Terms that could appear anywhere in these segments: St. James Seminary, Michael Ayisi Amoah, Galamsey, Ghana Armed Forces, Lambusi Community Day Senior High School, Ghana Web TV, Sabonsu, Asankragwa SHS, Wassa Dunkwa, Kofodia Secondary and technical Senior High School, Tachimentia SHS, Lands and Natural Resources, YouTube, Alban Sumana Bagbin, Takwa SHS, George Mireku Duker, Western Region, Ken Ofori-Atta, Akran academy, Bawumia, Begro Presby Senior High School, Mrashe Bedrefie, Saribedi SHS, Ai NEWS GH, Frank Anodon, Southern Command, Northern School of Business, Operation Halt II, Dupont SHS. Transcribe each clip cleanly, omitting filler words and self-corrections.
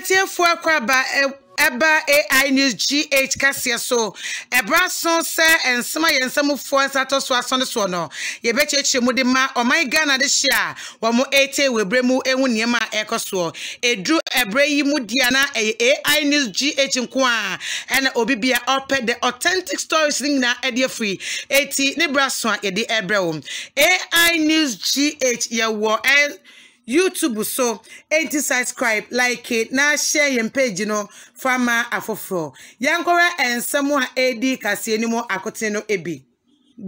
Etie fuakwa ba Eba Ai News GH Cassia so Ebra son se and Sama Yensamu for Satos was on the Swano. Ye bet Mudima or my Ghana the Shia. Wamu ete we bremu ewunyema ekoswo. Edru Ebrei Mudiana Ai News GH in Kwa and Obibia Ope the authentic stories in na Edia Free. Eti Nebra Swan Edi Ebreum. Ai News GH ya war YouTube so ain't subscribe, like it, now share your page, you know, from my afofro. Yankora and someone AD Casienimo Akotino Ebi.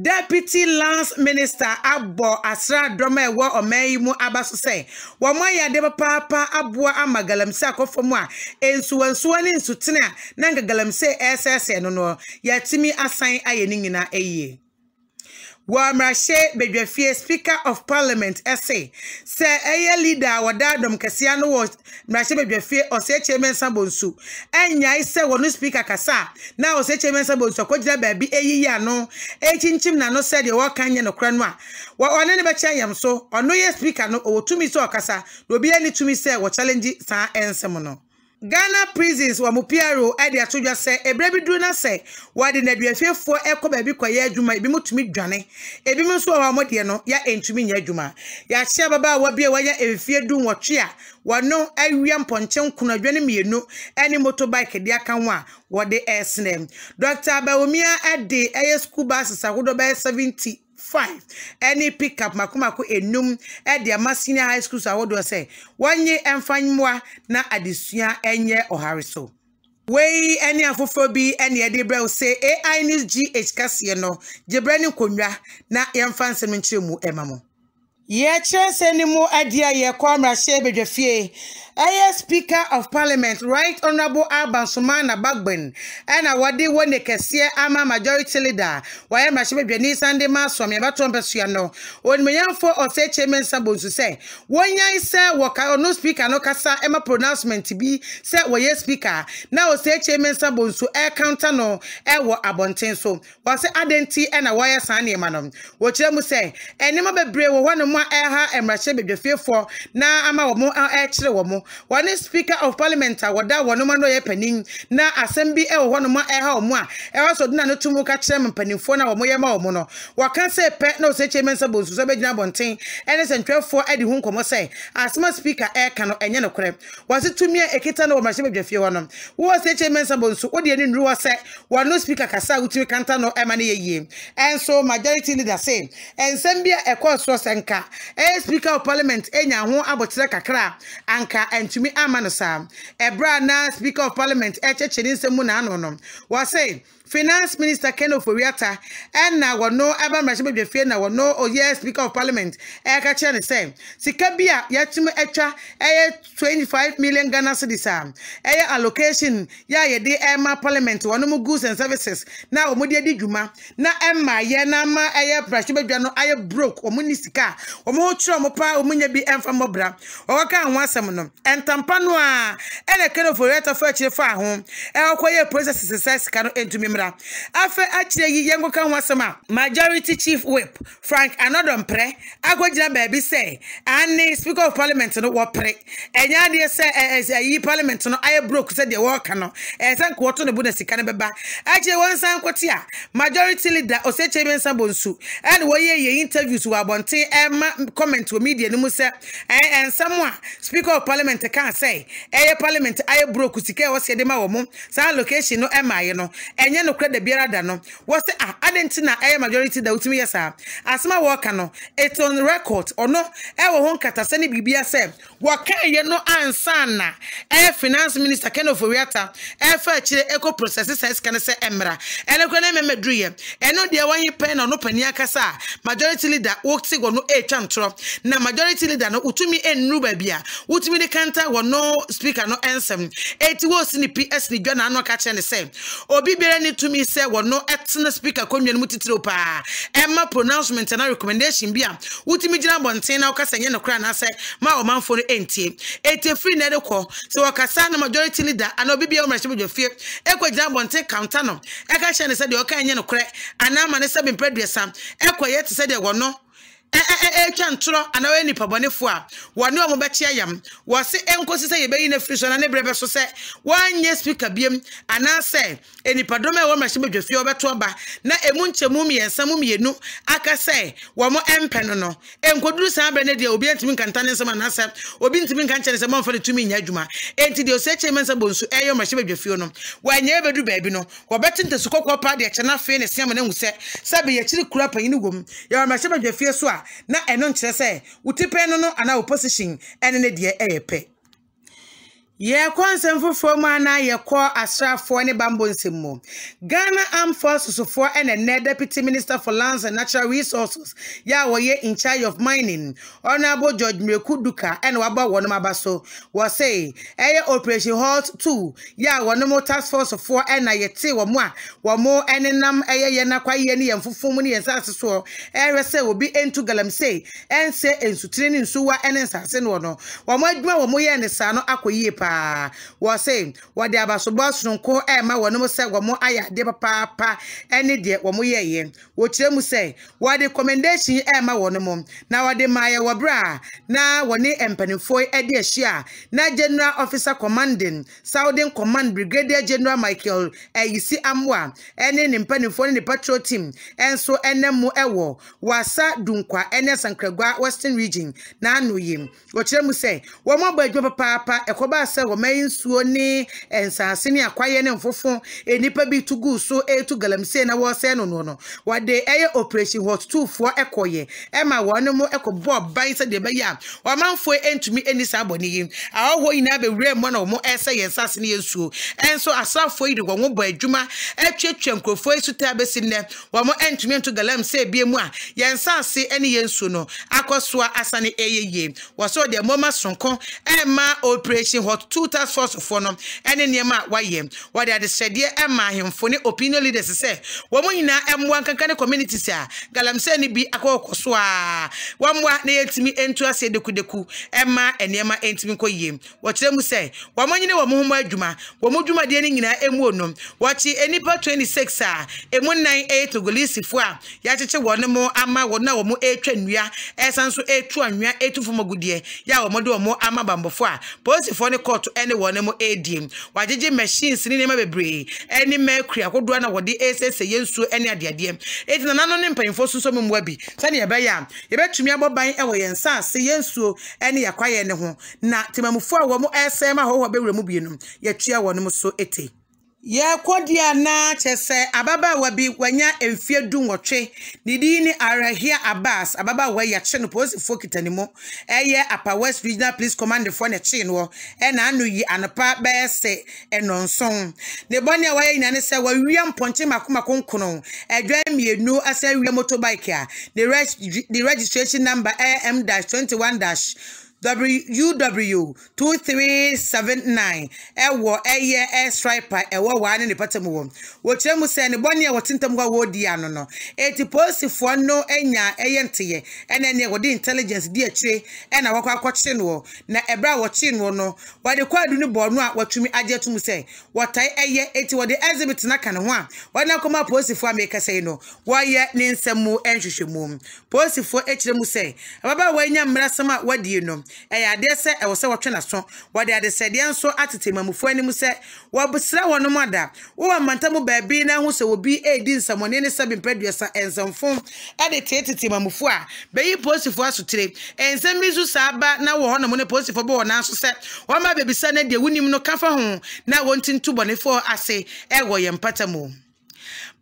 Deputy Lance Minister Abbo Asra Drama War Omeimu Abaso say, Wamaya deba papa abwa amagalamsa kofomwa, ensuansuanin sutina, nanga galamse SS no no, yatimi assign ayeningina eye. Wamrashe Bedrefie Speaker of Parliament essay. Say aye leader wadadom kasiano was Mrashe Bedrefie or say chairman Sabonsu. Enya ise wonu speaker kasa. Na o say chairman Sabonsu kojira baby eyi ya no. Echinchim na no said the work anya no kranwa. Wa one ne becha yam so ono ye speaker no otumi so kasa. No bi ani tumi say wo challenge san ensem no. Ghana prisons wa mupiaro edi atujwa se ebrebi duna se wadi nedwefie fo eko baby kwaye adwuma ebi mutumi dwane ebi mso wa modie no ya entumi nya adwuma ya chia baba wa bia waya efie dun wotwe a wano awia mponche nkunu adwane mienu eni motorbike de aka ho a wode esnem Dr. Bawumia edi eye school bus sakodo by 70 5 any pick up makumako enum at the senior high school so what do I say 1 year and fine moi na addition enye or hariso way any afofobi any adibra say Ai News GH Cassia no jebrani konwa na yamfan semenchemu emamo ye chese animo adia ye kwamra shebe dwafie Aye Speaker of Parliament, Right Honorable Alban Sumana Bagbin, and awadi wone kesie ama majority leader. Waye mashime bieni Sunday maso me batombe suano. Oni meyanfo ose chairman Sabonsu say, wonya ise woka no speaker no kasa ema pronouncement bi say waye speaker. Na ose chairman Sabonsu e counter no e wo abonten so. Wase adenti e na waye sane ema no. Wo chiremu say, enema bebre wo hono mo eha emrache bedwefiefo na ama wo mo e chire wo mo. One Speaker of Parliament wada wanoma no ye penin na assembly wanoma eha omwa ewa so dina no tumu ka kire mpanimfo na womoye ma omo no waka se pe na ose chairman Sabonsu so begina bonten ene sentwefo edi hu nkomo se asma speaker e ka no enye no kore wase tumi e ekita na omahye bedwafie wono wo ose chairman Sabonsu wo de ni nru wo se wano speaker kasa utumi kanta no ema na yeye enso majority leader say ensembia e kwa so senka Speaker of Parliament enya ho abotire kakra anka and to me amanosa ebra na Speaker of Parliament echeche ninsemu na anono wa say Finance Minister Ken Ofori-Atta and now we know Alban Sumana na we know oh yes Speaker of Parliament e ka che ne say sika bia yatume etwa eh 25 million Ghana cedis eh allocation ya ye de ema parliament wonom goods and services na omudi adi dwuma na ema ye na ma eh Sumana no aye broke omuni sika omo chiro mo pa omunya bi emfa mobra owaka ho asem no entampa no a ene Ken Ofori-Atta fa chire fa ho e okoye processes say sika no entumi Afe achire yi yengo kan wasama Majority Chief Whip Frank Anodon pre agojina baby say and Speaker of Parliament no wo pre enya de say yi parliament no aye broke say de wo ka no e san ko to no bu na sika ne beba achire won san kwoti a Majority Leader Ose Chairman Sabonsu and wo ye interviews wa bonten e comment wo media no mu say and someone Speaker of Parliament can say aye parliament aye broke sika wo se de ma wo mu san location no e ma ye no enye no credit biara da no was ah adentina e majority da utimi yesa asma worker no it on record or no e wo hon katase ni bibia se worker ye no answer na e Finance Minister Ken Ofori-Atta e fa chire eco processes sense kan se emra ene ko na memedru ye eno de wan yipen no pani akasa majority leader woktigo no e chantro na majority leader no utumi enru ba bia utumi de kanta wo no speaker no ensem eti wo sini PS ni dwana no ka chene se obi ni to me say well no etna speaker komye mutitiro pa emma pronouncement na recommendation bia utimi jina bonten na okasa nye nokra na say ma o manfo no entie etie free na dekọ so okasa na majority leader ana obibia o mrashe bojofie ekwa jina bonten counter no eka hye ne say de okan nye nokra ana ma ne say be predwesa ekwa yet say de wono Chantro and our any pabonifua. One no mobachiam was say encosis in a fresh and never so say 1 year speaker beam and I say any padome one machine with your batomba na a munche mummy and some mummy no aka say one more empenono and could do some benedi obedient me cantanis and answer obedient me cantanis a month for the 2 million yajuma and to the settlements of bonsu ayo machine with your funeral. Why never do baby no or betting to succo party at Chana Fain and Simon and say Sabi a chill crap in the womb. Your machine with your fear soa na enon chese utipeno no ana opposition enene de eyepe ye konsemfofo mu ana ye ko asrafo ne bambonsem mu Ghana Armed Forces for enene Deputy Minister for Lands and Natural Resources ya woye in charge of mining Honorable George Mireku Duker and waba wono mabaso wo say eye Operation Halt II ya wono mo task force for ena ye te wo mu a wo mo enenam eye ye nakwa ye ne yemfofo mu ne yesase so ere se obi entu galamsey ense ensutire ne nsuwa enensase no no wo mo aduma wo mo ye ne sa no akoyie was saying what the Abasubas don't call Emma, one almost said, one more aya, de papa, any dear, one more ye, which them say, what the commendation Emma, one more. Now, I demire wabra, now one empenny for a dear share, now General Officer Commanding, Southern Command Brigadier General Michael Ayisi Amoah, and then empenny for the patrol team, and so and then Moewo, Wassa Dunkwa, and Asankragwa Western Region, Nanu Yim, which them say, one more by papa, a coba. Woman Suoni and Sassini acquiring and Fofon, a nipper be to go so a to Galamse and was saying no. What the air Operation was 2 for a coye. Emma one no more echo bob binds at the baya. One man for end to me any sabony. I will in a rare one or more essay and Sassini and Sue. And so I saw for you one boy Juma, a church and crofoy to Tabes in there. One more end to me to Galamse be moi. Yan Sassi any yen suno. Akoswa Asani a ye. Was all their mama sonko. Emma Operation Hot 2 task force for no and in Yama YM. What they are the Shadia Emma him for opinion leaders say. Woman M1 can community sir. Galam seni be a cocoa. One more near to me and to us the kudeku. Emma and Yama ain't ko yem. What them say? Woman you Mumma Juma. Womujuma dealing in a M1. Watch any part 26 sir. M198 to Golisi Fua. Yacha one more ama one now more 8 trendia. Esansu 8 1 8 for Mogudie. Ya Modo more ama bambofwa. Post for court to anyone more ADM. Wajeje machines in a baby. Any mercury, I could run out the SS to any idea. It's an anonym paying for some webby. Sanya Bayam. You bet to me about buying away and sans say yes to any acquire any home. Now, Timamufa, one more SM, a whole baby removing. Yet, you are one more so 80. Ye kodia na chese ababa wabi wanya enfie du ngotwe nidini arahia abas ababa wa ya chenu posi fokitanimo eye apa West Regional Police Command for ne chinwo e na anu yi anapa be se enonson ne bonia wa ina ne se wa wiam ponche makoma konkono edwa mienu asa wiam motorbike a the registration number AM-21- WW2379 Ewo Eye Air Striper Ewo Wane ni pata muwo Wotre muse ni boni ya watinta mga wodi ya nono Eti posi fuwa no enya eyente ye Ene nye wadi intelligence diye chwe Ena wako akwa chinwo Na ebra wachinwo no Wadi kwa duni bonwa watumi aje tu muse Watai eye eti wadi exhibit naka na hwa Wana kuma posi fuwa meka sayino Waye ninse mu enjushu mu Posi fuwa echile muse Ababa wanya mrasama wadi yuno Eya de se e wo se wotwe naso wo de ade se de nso atetemamufo anim se wo busra wono mada wo amantamu baabi na hu se obi edi nsamone ne sabimpeduesa enzamfo ade tetetemamufo a beyi posifo asotire enzamizu saaba na wo hono ne posifo bo wona nso se wo ma bebisa na de wunim no kafa ho na wontintubonefo ase e wo yempatamu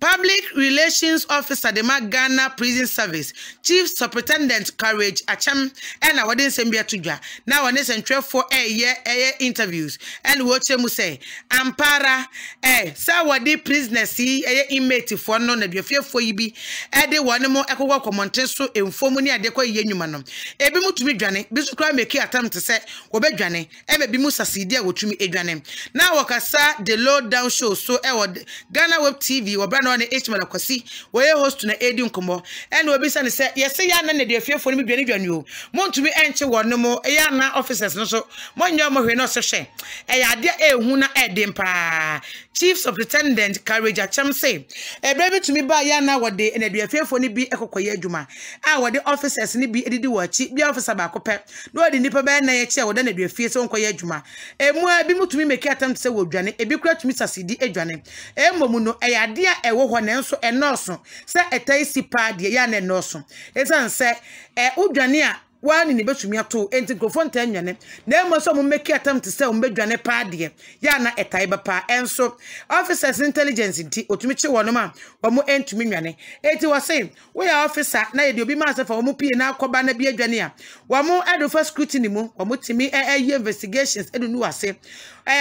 Public Relations Officer de Ghana Prison Service Chief Superintendent Courage Acham and our Sembia Tuja now on this and 12 for a year interviews and what you say Ampara Sawadi prisoners see a inmate for none of your fear for you be at the one more echo walk so informally at the call yenumanum a bimu to me journey this crime make attempt to say obey journey and maybe musa see dear what you me a journey now wakasa the low down show so Ghana Web TV or brand no ne Hman Kwasi where host na Edi Nkomo and we be say yes ya na ne de afiefo ne bianuanu o montumi enche wo no mo e ya na officers no so monyo mo hwe no se hwe e ya de ehu na edin pa Chief Superintendent Courage Acham say e brebi tumi ba ya na wo de na de afiefo ne bi ekokoye adwuma a wo de officers ne bi edidi wo achi bi officer ba kopɛ no de nipa ba na ye chi a wo de na de afie so nkoye adwuma emu a bi mutumi make attempt say wo dwane e bi kura tumi sasidi adwane emom no e ya de a ewo ho nenso e nɔso se etaisi pa de ya ne nɔso esan se e udwane a wani ne betumi ato enti grofon tan nwane na emo so mo make attempt se o mbedwane pa de ya na etai bepa enso officers intelligence nti otumi che wono ma wo mo entumi nwane enti wo se we ya officer na ye de obi ma se fa wo mo pie na akoba na bi adwane a wo mo edofo scrutiny mu wo mo timi e investigations edu nu ase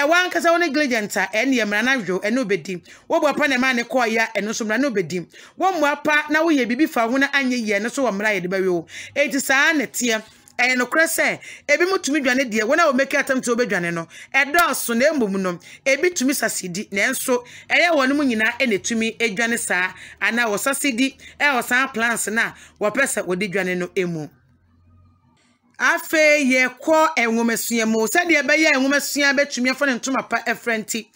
wan kasa woni gligenta ene mra na hwo ene obedi wo bapa na ma ne koya ene so mra na obedi wo mu apa na wo ye bibi fa ho na anye ye ne so wo mra ye de bawo enti sa na tie ene no kra se ebi mutumi dwane de wo na wo make attempt to obedwane no edo so na embum no ebi tumi sasidi na enso eye wonu mu nyina ene tumi edwane sa ana wo sasidi e wo san plans na wo pesa wo de dwane no emu afe ye ko enwomasua mo se de be ye enwomasua betumi afo ne ntomapa efrenti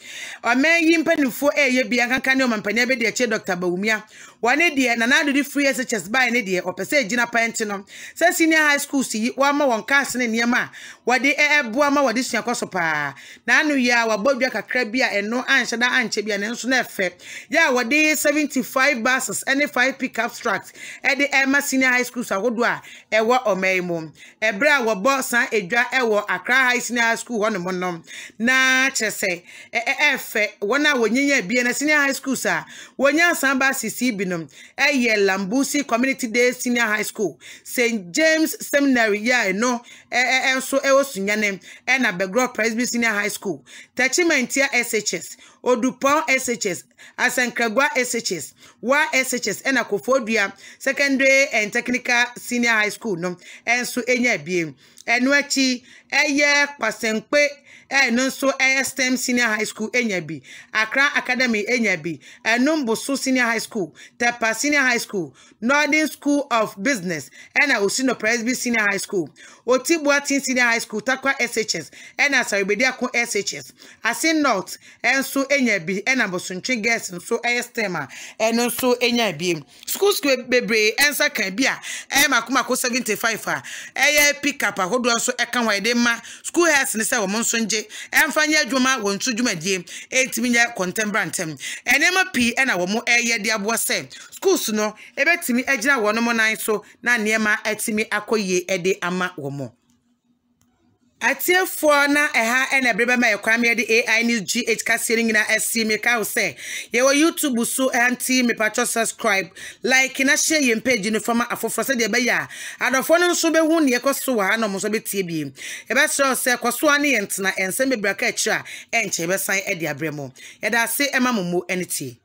omeyi mpanifo eye bia kanka ne omampania be de che Dr. Bawumia wane de na na do free SHS by ne de opese egina penti no se senior high school si wa ma won cast ne niema wade ebo ama wade sua kosopa na anu ya wabodwa kakra bia eno anche da anche bia ne nso na efe ya wade 75 buses any 5 pickup trucks e de ema senior high school sa hodo a ewa omeyi mo Ebra wo bossa edwa ewo Akra High Senior School wonu monom na chese efe wona wonyinya bia na senior high school sa wonya samba sisi binom eye Lambusi Community Day Senior High School St. James Seminary ya no enso ewo sunyane na Begro Presby Senior High School Tachimentia SHS Dupont SHS Asankragwa SHS Wassa SHS na Kofodia Secondary and Technical Senior High School no enso enya biem enuachi eye kwasenpe eno so eye STEM Senior High School enya bi Akran Academy enya bi Lambusi Senior High School Takwa Senior High School Northern School of Business na Osino Presby Senior High School Otibuatin Senior High School Takwa SHS na Saribedi SHS Asin North enso enya bi na Bosuntwe Girls nso eye STEM eno so enya bi schools bebre ensa kan bia makomako 75 a eye pick up ahodo so eka hwaide ma school health ne se wo monso nje emfanye adwuma wo ntu dwuma die etiminya contemporary antem enema p na wo mo eye de abo se schools no ebetimi agina wo no mo nan so na niema etimi akoye ede ama wo mo Atiefo na eha ene brebe ma ekwame ede Ai News GH kasiri ngina SC meka wo se ye wo YouTube so anti me patcho subscribe like na share ye page no fama afoforo se de be ya adofo no so be hu ne ekoso wa na mo so be tie bi e be so se ekoso ani yentna ensem bebraka echi a enche be san ede abremo ye da se ema momo enti